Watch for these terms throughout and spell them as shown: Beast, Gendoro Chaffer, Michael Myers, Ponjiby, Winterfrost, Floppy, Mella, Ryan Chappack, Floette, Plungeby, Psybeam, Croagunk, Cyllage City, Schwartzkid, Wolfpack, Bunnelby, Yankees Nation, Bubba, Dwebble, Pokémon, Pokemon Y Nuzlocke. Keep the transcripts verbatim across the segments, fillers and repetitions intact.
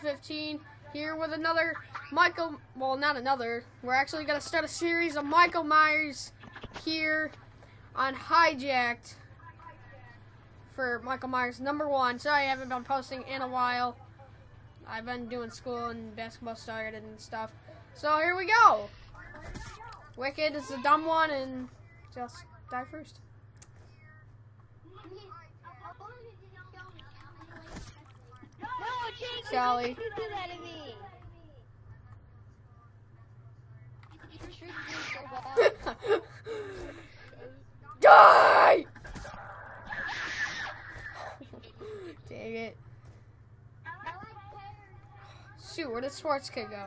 two thousand fifteen, here with another Michael, well, not another, we're actually going to start a series of Michael Myers here on Hijacked for Michael Myers number one. Sorry, I haven't been posting in a while. I've been doing school and basketball started and stuff. So here we go. Wicked is the dumb one and just die first. Sally. Die! Dang it. Shoot, where did Schwartzkid go?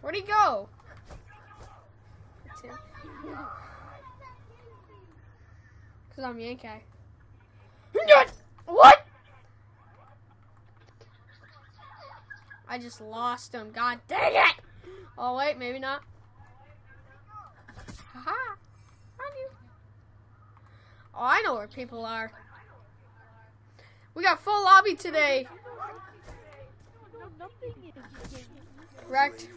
Where'd he go? That's him. Cause I'm Yankee. What? I just lost him. God dang it! Oh wait, maybe not. Haha. Oh, I know where people are. We got full lobby today. Wrecked.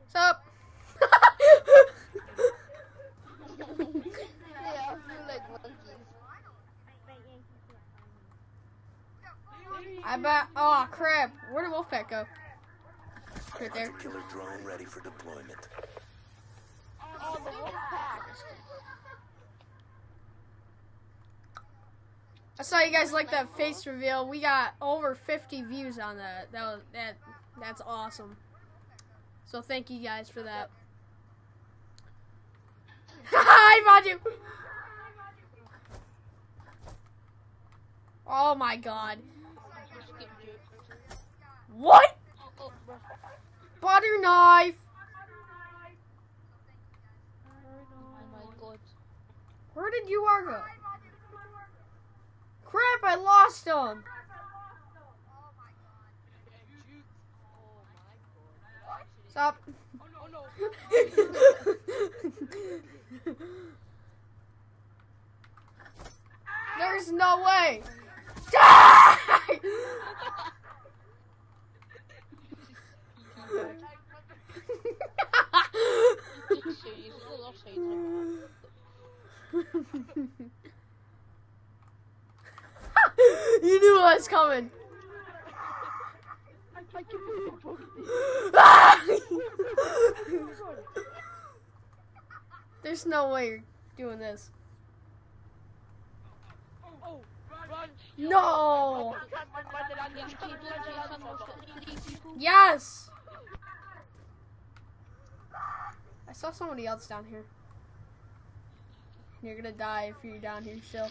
What's up? I bet. Oh crap! Where did Wolfpack go? Right there. Killer drone ready for deployment. Oh, the Wolfpack. I saw you guys like that face reveal. We got over fifty views on that. That was, that that's awesome. So thank you guys for that. I found you. Oh my god. What? Butter knife. Where did you are go? Crap! I lost him. Stop. There's no way. Die! You knew I was coming. There's no way you're doing this. No. Yes. I saw somebody else down here. You're gonna die if you're down here still.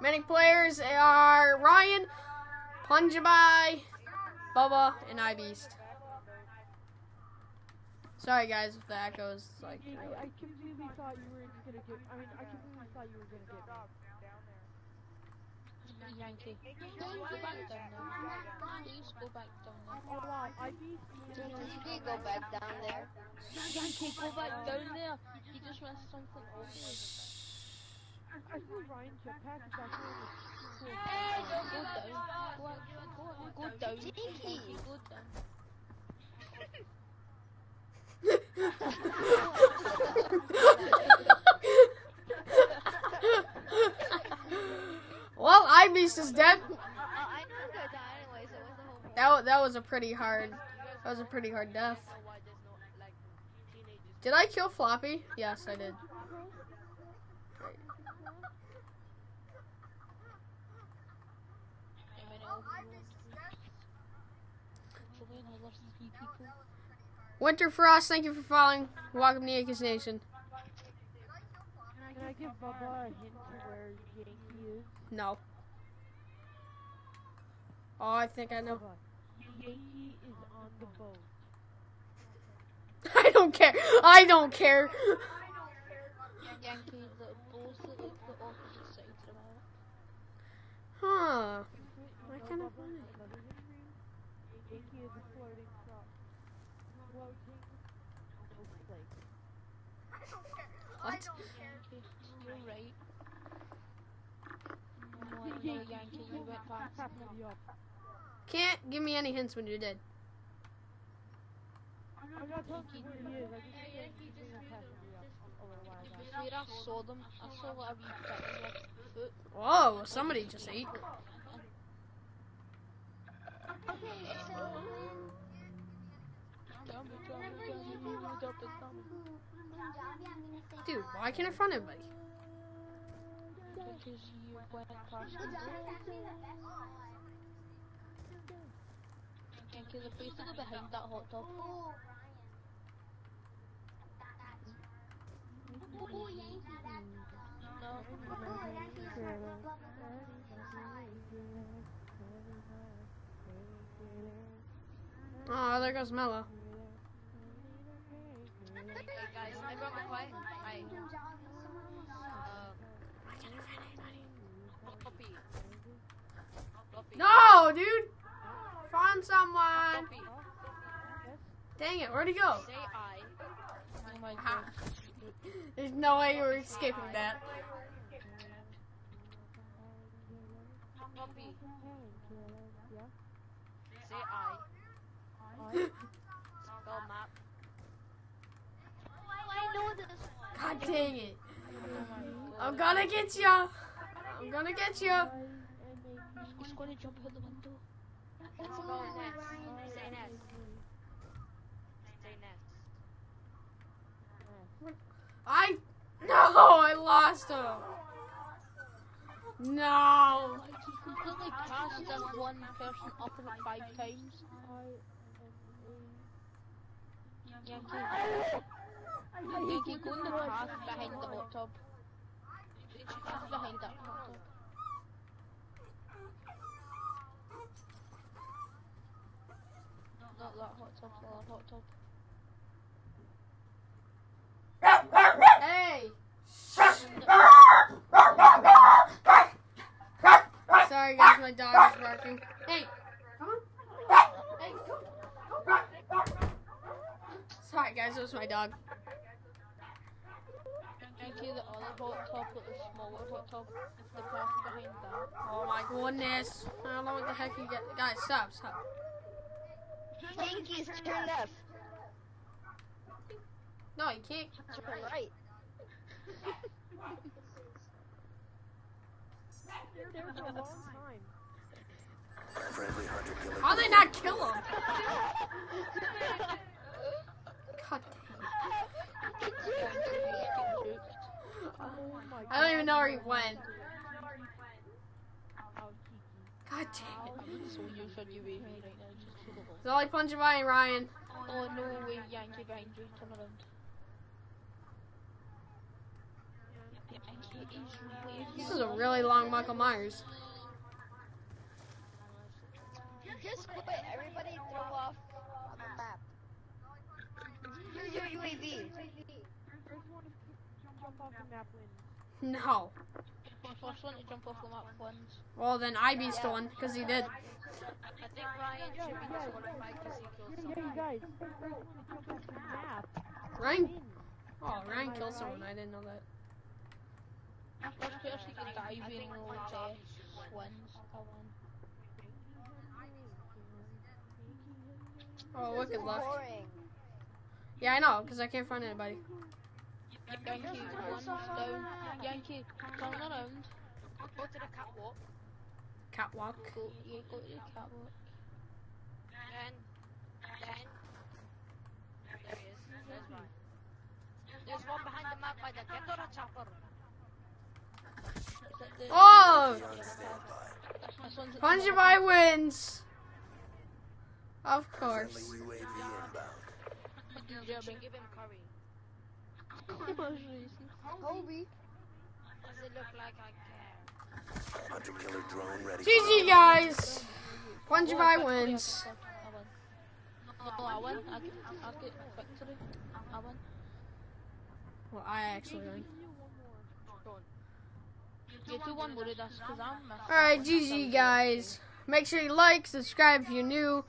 Many players are Ryan, Plungeby, Bubba, and I Beast. Sorry guys if the echo is like. I, I completely thought you were gonna get. I mean, I completely thought you were gonna get down there. Yankee. Go back down there. Please go back down there. You go back down there. Yankee, go back down there. You just went something over. I feel Ryan Chappack is actually hey, don't go down. Go, go, go, go down. Go down. Well, I Beast is dead. That that was a pretty hard. That was a pretty hard death. Did I kill Floppy? Yes, I did. Winterfrost, thank you for following. Welcome to Yankees Nation. Can I give Bubba a hint to where Yankee is? No. Oh, I think I know. Yankee is on the boat. I don't care. I don't care. Huh. Why can't I find it? Yankee is a floating prop. I don't care. I don't care. You're right. Can't give me any hints when you're dead. I'm not talking to you. Whoa, somebody just ate. Okay, so when... Dude, why can't I find anybody? Because you went across the and kill the police to go behind that hot tub. Oh, there goes Mella. Hey guys, I broke my play. I uh, I can't find anybody. Floppy. Floppy. No, dude! Find someone! Floppy. Dang it, where'd he go? Say I. Oh my god. There's no way you were escaping that. Floppy. Say I. God dang it. I'm gonna get you. I'm gonna get you. He's gonna jump out the window. Let's go next. Say next. Say next. I. No! I lost him. No! He completely passed that one person up in it five times. Yankee, Yankee, go in the path behind the hot tub. Path behind that hot tub. Not that hot tub, not that hot tub. Hey! Sorry guys, my dog is barking. Hey! Come on! Hey, come on! Sorry guys, it was my dog. Oh my goodness. I don't know what the heck you get. Guys, stop, stop. Yankees turned up. No, you can't. Turn right. How'd they not kill him? I don't even know where he went. God dang it. It's all like Ponjiby and Ryan. Oh no way, Yankee behind you. Come around. This is a really long Michael Myers. Just quit. Everybody throw off on the map. Use your U A V. No. First one to jump off the map wins. Well, then I beast yeah. the one, because he did. I think Ryan should be the one to fight because he killed someone. Guys, Ryan? Oh, Ryan killed someone. I didn't know that. First person can dive in and roll death wins. Oh, look at luck. Yeah, I know, because I can't find anybody. Yankee, one's down. Yankee, turn around. Go to the catwalk. Catwalk? Go, yeah, go to the catwalk. Then, then. There he is. There's one. There's one behind the map by the Gendoro Chaffer. Oh! Ponjiby wins! Of course. Give him curry. Kobe. Does it look like I care? Hunter killer drone ready. G G guys. Ponjiby wins. No, I won. I get victory. I won. Well, I actually won. Alright, G G guys. Make sure you like, subscribe if you're new.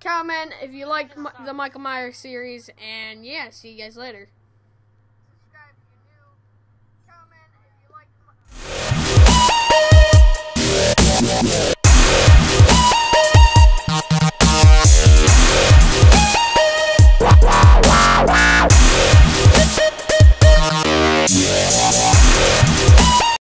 Comment if you like the Michael Myers series, and yeah, see you guys later.